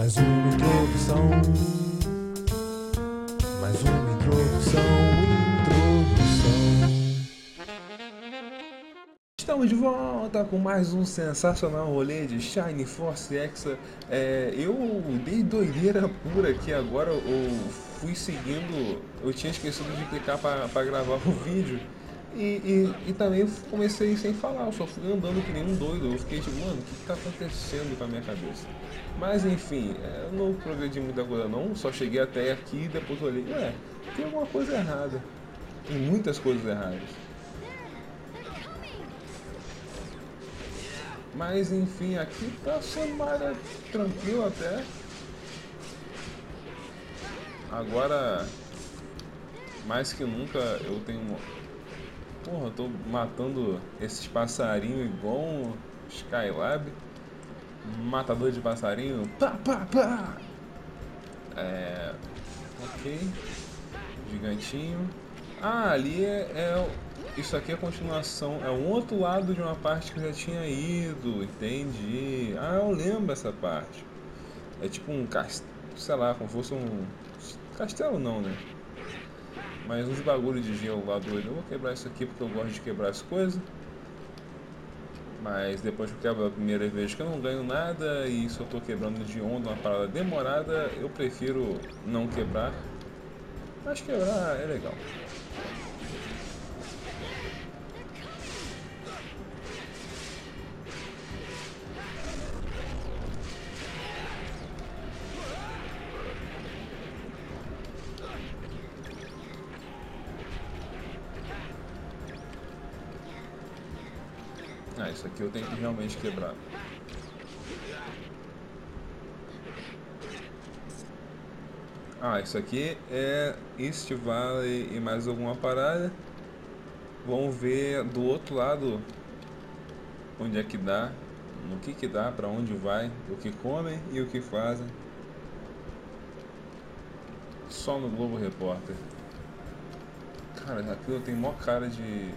Mais uma introdução. Estamos de volta com mais um sensacional rolê de Shining Force EXA. Eu dei doideira pura aqui agora, eu tinha esquecido de clicar para gravar o vídeo. E também comecei sem falar, eu só fui andando que nem um doido, eu fiquei tipo, mano, o que tá acontecendo com a minha cabeça? Mas enfim, eu não progredi muita coisa não, só cheguei até aqui e depois olhei, tem alguma coisa errada, tem muitas coisas erradas. Mas enfim, aqui tá somada tranquilo até. Agora, mais que nunca eu tenho uma... Porra, eu tô matando esses passarinhos igual um Skylab. Matador de passarinho. Pá, pá, pá. Ok. Gigantinho. Ah, ali isso aqui é a continuação. É um outro lado de uma parte que eu já tinha ido. Entendi. Ah, eu lembro essa parte. É tipo um castelo. Sei lá, como fosse um... Castelo não, né? Mas uns bagulho de gelo lá doido. Eu vou quebrar isso aqui porque eu gosto de quebrar as coisas. Mas depois que eu quebro a primeira vez que eu não ganho nada. E se eu tô quebrando de onda uma parada demorada, eu prefiro não quebrar. Mas quebrar é legal. Ah, isso aqui eu tenho que realmente quebrar. Ah, isso aqui é este vale e mais alguma parada. Vamos ver do outro lado onde é que dá, no que dá, pra onde vai, o que comem e o que fazem. Só no Globo Repórter. Cara, aquilo tem mó cara de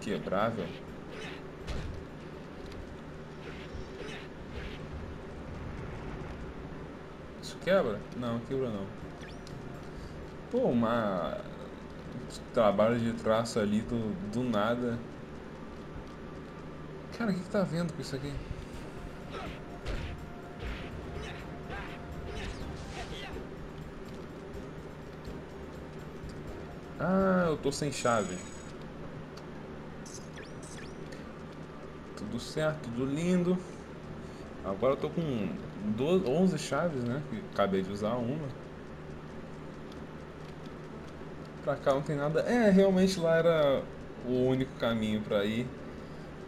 quebrável. Quebra? Não, quebra não. Pô, uma... Trabalho de traço ali do nada. Cara, o que tá vendo com isso aqui? Ah, eu tô sem chave. Tudo certo, tudo lindo. Agora eu tô com 11 chaves, né? Que acabei de usar uma. Pra cá não tem nada. Realmente lá era o único caminho pra ir.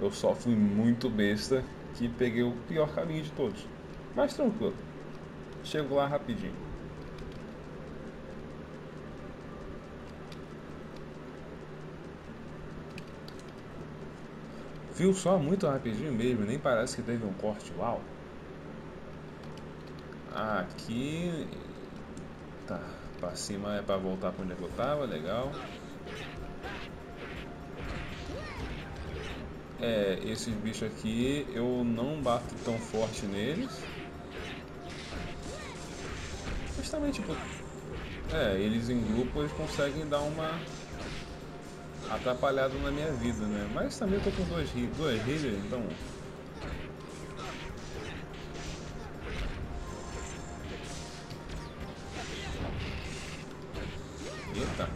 Eu só fui muito besta que peguei o pior caminho de todos. Mas tranquilo. Chego lá rapidinho. Viu só? Muito rapidinho mesmo. Nem parece que teve um corte. Uau! Aqui tá, pra cima é pra voltar pra onde eu tava, legal. Esses bichos aqui eu não bato tão forte neles. Justamente tipo, eles em grupo eles conseguem dar uma atrapalhada na minha vida, né? Mas também eu tô com dois healers, então. Eita.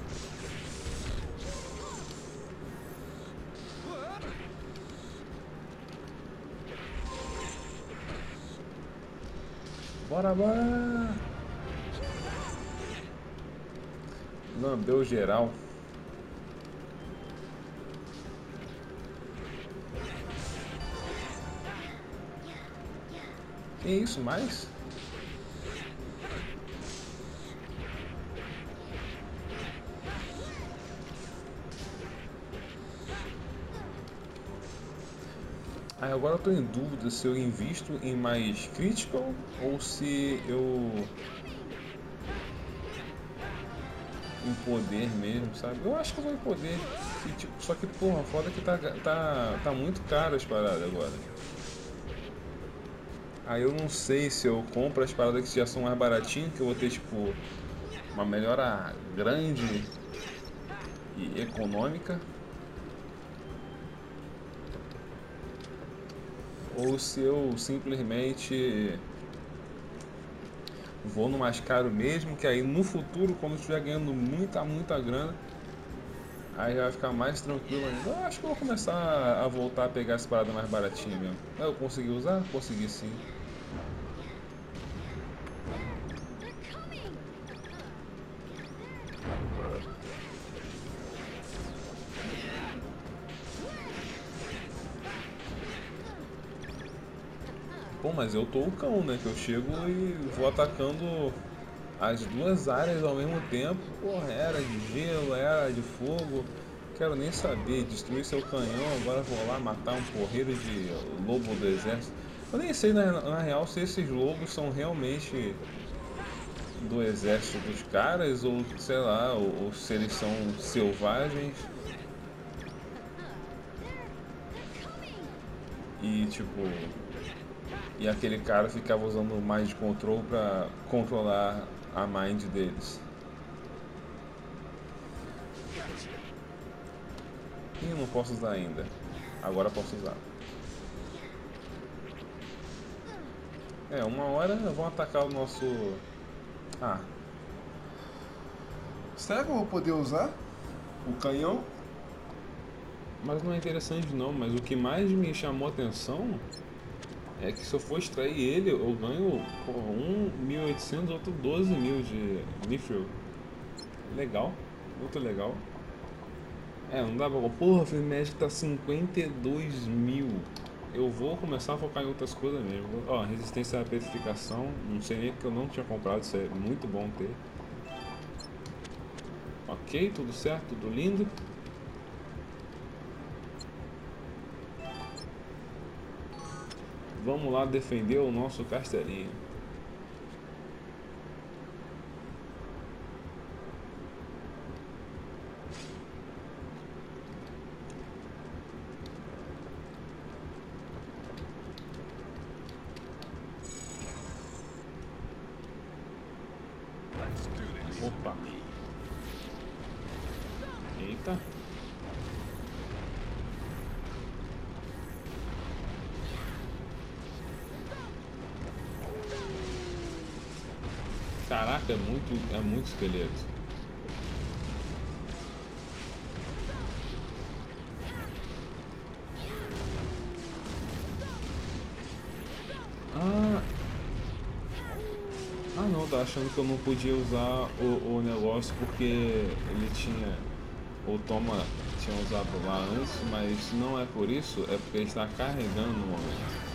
Bora! Lambeu geral. Que isso mais? Agora eu tô em dúvida se eu invisto em mais critical ou se eu... em poder mesmo, sabe? Eu acho que eu vou em poder, só que porra, foda que tá muito caro as paradas agora. Aí eu não sei se eu compro as paradas que já são mais baratinhas, que eu vou ter tipo uma melhora grande e econômica, ou se eu simplesmente vou no mais caro mesmo, que aí no futuro, quando eu estiver ganhando muita grana, aí já vai ficar mais tranquilo ainda. Eu acho que eu vou começar a voltar a pegar essa parada mais baratinha mesmo. Eu consegui usar? Consegui sim. Pô, mas eu tô o cão, né? Que eu chego e vou atacando as duas áreas ao mesmo tempo. Porra, era de gelo, era de fogo. Quero nem saber. Destruir seu canhão, agora vou lá matar um porreiro de lobo do exército. Eu nem sei na real se esses lobos são realmente do exército dos caras, ou sei lá, ou se eles são selvagens. E tipo... E aquele cara ficava usando o Mind Control pra controlar a mind deles. E eu não posso usar ainda. Agora posso usar. É, uma hora vão atacar o nosso... Ah. Será que eu vou poder usar o canhão? Mas não é interessante não, mas o que mais me chamou a atenção... É que se eu for extrair ele, eu ganho 1.800, outro 12.000 de Nithril. Legal, muito legal. É, não dá pra... Porra, o Firmegic tá 52.000. Eu vou começar a focar em outras coisas mesmo. Ó, resistência à petrificação. Não sei nem porque eu não tinha comprado, isso é muito bom ter. Ok, tudo certo, tudo lindo. Vamos lá defender o nosso castelinho. Opa. Eita. Caraca, é muito esqueleto. Ah não, tá achando que eu não podia usar o negócio porque ele tinha... O Toma tinha usado lá antes, mas não é por isso, é porque ele está carregando no momento.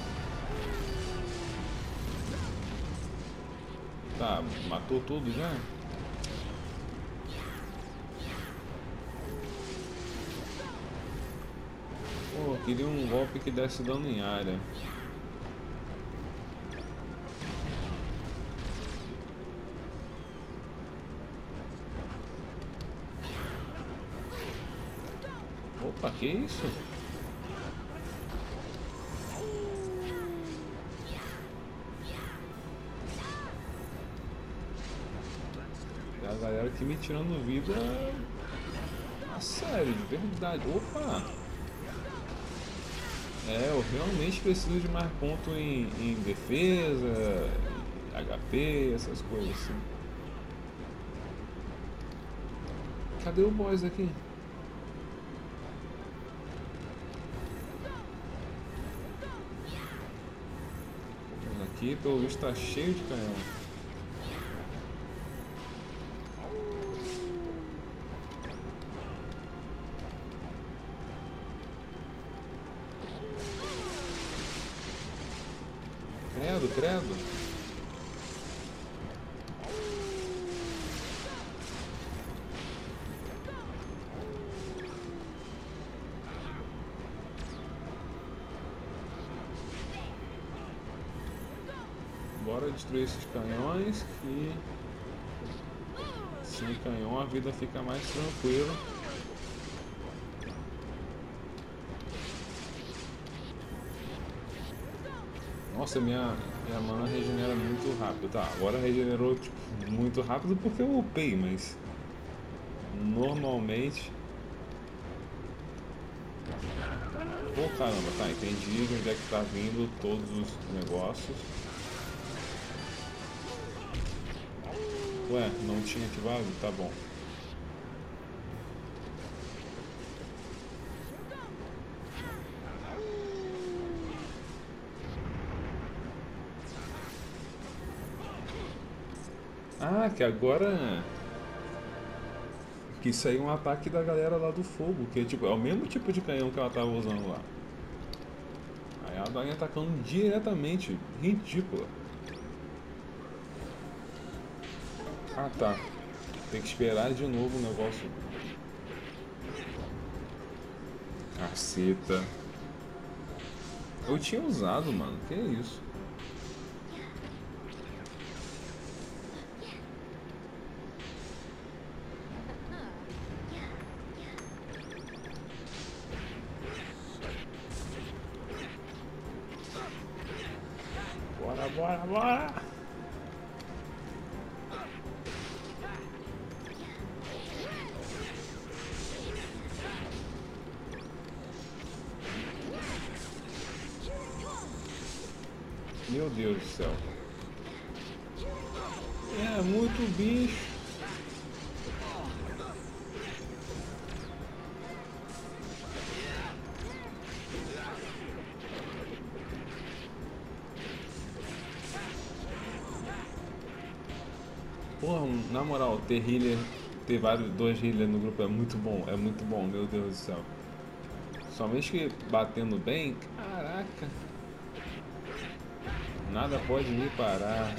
Tá, matou tudo já? Pô, queria um golpe que desse dano em área. Opa, que isso? Que me tirando vida a sério, de verdade. Opa! É, eu realmente preciso de mais ponto em defesa, HP, essas coisas assim. Cadê o boss aqui? Aqui pelo visto tá cheio de canhão. Credo. Bora destruir esses canhões, que sem canhão a vida fica mais tranquila. Nossa, minha mana regenera muito rápido. Tá, agora regenerou tipo, muito rápido porque eu upei, mas normalmente... Pô, caramba, tá, entendi de onde é que tá vindo todos os negócios. Ué, não tinha ativado? Tá bom. Ah, que agora... Que isso aí é um ataque da galera lá do fogo, que é, tipo, é o mesmo tipo de canhão que ela tava usando lá. Aí ela vai atacando diretamente, ridícula. Ah tá, tem que esperar de novo o negócio. Caceta. Eu tinha usado, mano, que isso. Bora, bora, bora! Meu Deus do céu! É muito bicho! Porra, na moral, ter healer, ter dois healers no grupo é muito bom, meu Deus do céu. Somente que batendo bem, caraca. Nada pode me parar.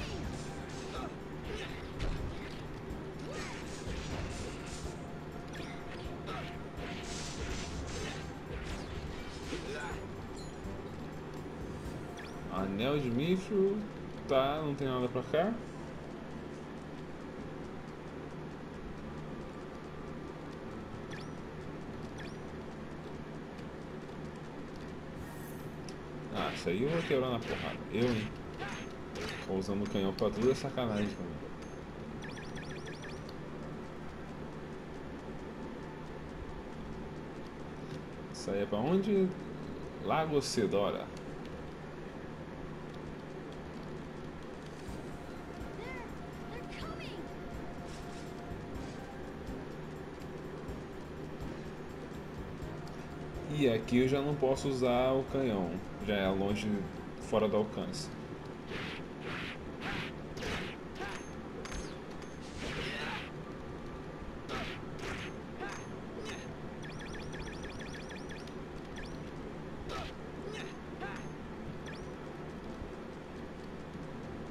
Anel de Mithril, tá, não tem nada pra cá. Ah, isso aí eu vou quebrar na porrada. Eu, hein? Tô usando o canhão pra tudo, é sacanagem também. Isso aí é pra onde? Lago Cedora. E aqui eu já não posso usar o canhão, já é longe, fora do alcance.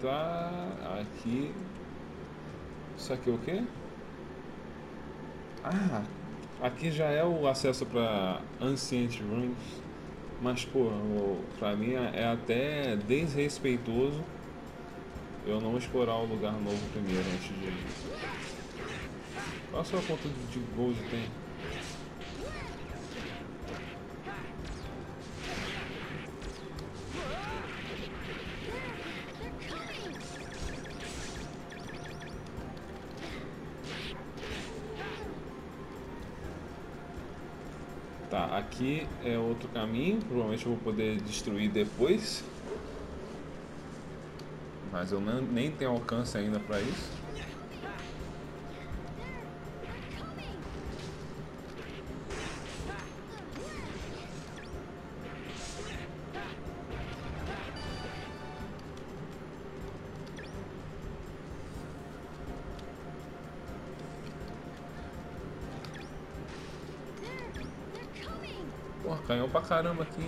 Tá, aqui... Isso aqui é o quê? Ah! Aqui já é o acesso para Ancient Ruins, mas pô, pra mim é até desrespeitoso eu não explorar o lugar novo primeiro antes de ir. Qual a sua conta de gold tem? Tá, aqui é outro caminho, provavelmente eu vou poder destruir depois. Mas eu nem tenho alcance ainda pra isso. Porra, canhão pra caramba aqui.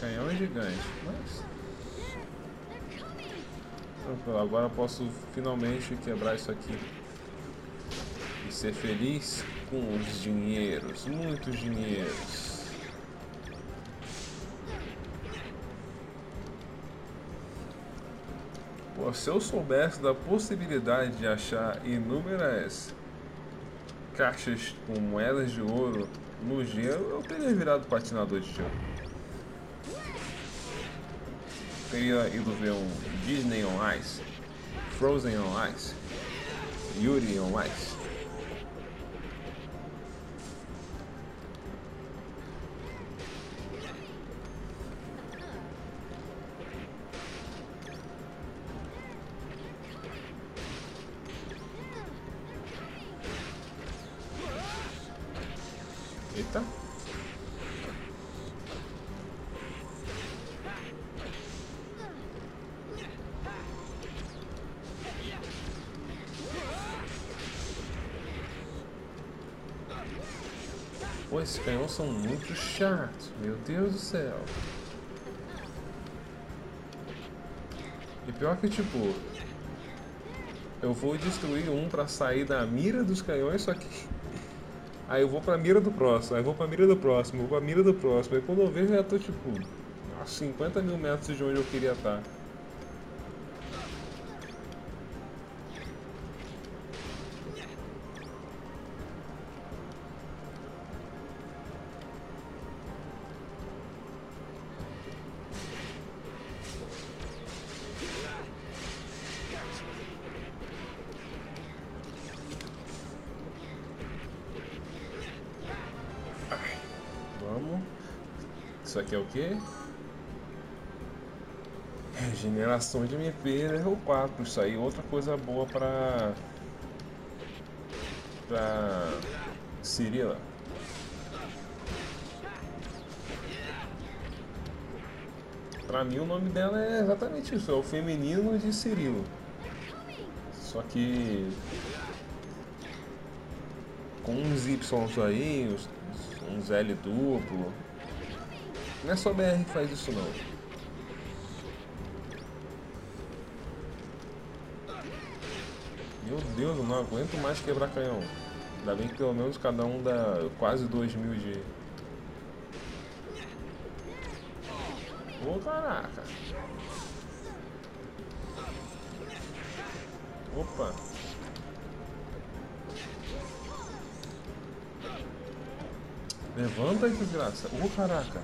Canhão é gigante, mas... Tranquilo, agora eu posso finalmente quebrar isso aqui. Ser feliz com os dinheiros, muitos dinheiros. Pô, se eu soubesse da possibilidade de achar inúmeras caixas com moedas de ouro no gelo, eu teria virado patinador de gelo. Teria ido ver um Disney on Ice, Frozen on Ice, Yuri on Ice. Eita. Pô, esses canhões são muito chatos, meu Deus do céu. E pior que tipo, eu vou destruir um pra sair da mira dos canhões, só que aí eu vou pra mira do próximo, aí eu vou pra mira do próximo, eu vou pra mira do próximo. Aí quando eu vejo, eu já tô tipo a 50 mil metros de onde eu queria estar. Isso aqui é o que? Regeneração de MP, né? Opa, isso aí é outra coisa boa pra Cirila. Pra mim o nome dela é exatamente isso, é o feminino de Cirilo. Só que com uns Y aí, uns L duplo. Não é só BR que faz isso não. Meu Deus, eu não aguento mais quebrar canhão. Ainda bem que pelo menos cada um dá quase 2000 de... Ô, caraca. Opa. Levanta aí, desgraça. Ô, caraca.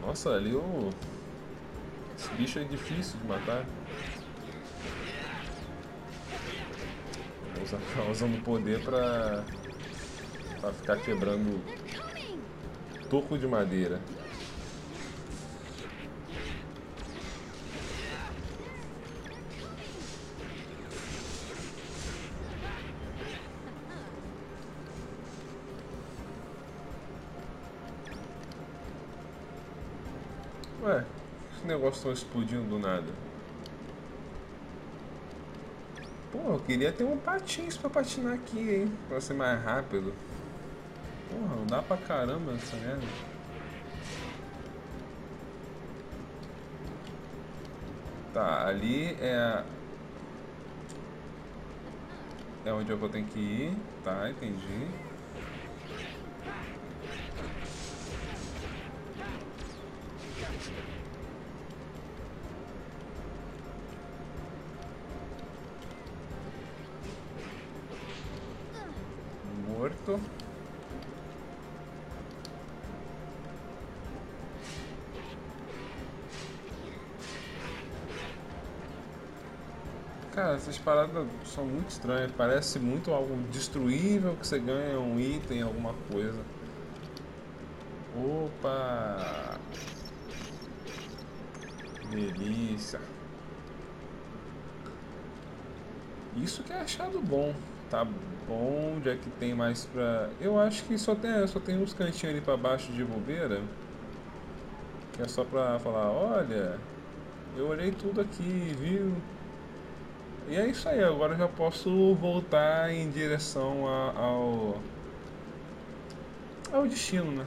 Nossa, ali o... Esse bicho é difícil de matar. Tá usando poder pra ficar quebrando toco de madeira. Ué, esses negócios estão explodindo do nada. Porra, eu queria ter um patins pra patinar aqui, hein? Pra ser mais rápido. Porra, não dá pra caramba essa merda. Tá, ali é... É onde eu vou ter que ir. Tá, entendi. Morto. Cara, essas paradas são muito estranhas. Parece muito algo destruível que você ganha um item, alguma coisa. Opa! Delícia! Isso que é achado bom. Tá bom, onde é que tem mais pra... Eu acho que só tem uns cantinhos ali pra baixo de bobeira. Que é só pra falar, olha, eu olhei tudo aqui, viu? E é isso aí, agora eu já posso voltar em direção ao destino, né?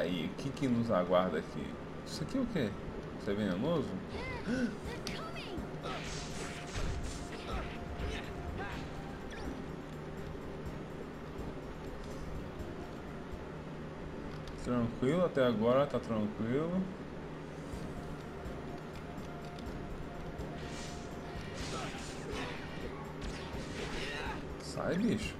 aí, o que que nos aguarda aqui? Isso aqui é o quê? Isso é venenoso? Tranquilo, até agora tá tranquilo. Sai, bicho.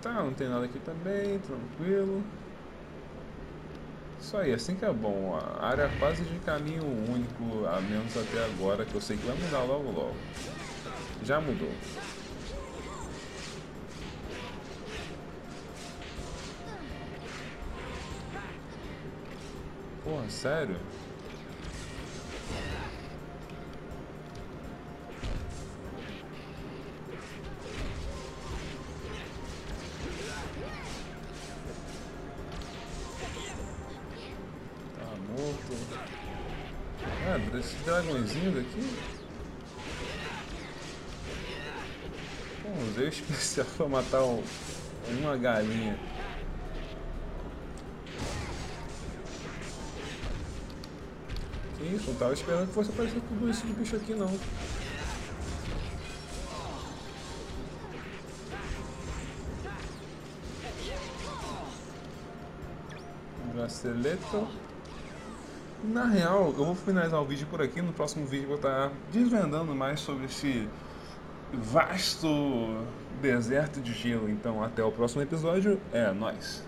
Tá, não tem nada aqui também, tranquilo. Isso aí, assim que é bom. A área quase de caminho único, a menos até agora, que eu sei que vai mudar logo logo. Já mudou. Porra, sério? Tá morto. Ah, desse dragãozinho daqui? Pô, usei o especial pra matar uma galinha. Isso, não tava esperando que fosse aparecer tudo isso de bicho aqui não. Draceleton. Na real, eu vou finalizar o vídeo por aqui. No próximo vídeo vou estar desvendando mais sobre esse vasto deserto de gelo. Então até o próximo episódio. É nóis!